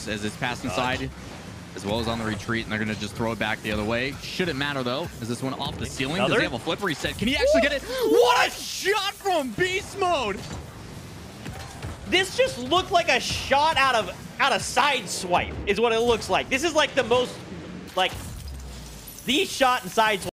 Aegis as it's passed inside, as well as on the retreat, and they're going to just throw it back the other way. Shouldn't matter, though. Is this one off the ceiling? Does he have a flip reset? Can he actually get it? What a shot from Beast Mode! This just looked like a shot out of Sideswipe, is what it looks like. This is like the most, like, the shot in Sideswipe.